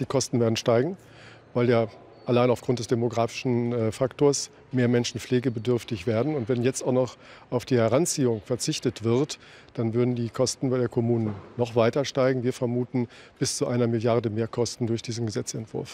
Die Kosten werden steigen, weil ja allein aufgrund des demografischen Faktors mehr Menschen pflegebedürftig werden. Und wenn jetzt auch noch auf die Heranziehung verzichtet wird, dann würden die Kosten bei der Kommune noch weiter steigen. Wir vermuten bis zu 1 Milliarde Mehrkosten durch diesen Gesetzentwurf.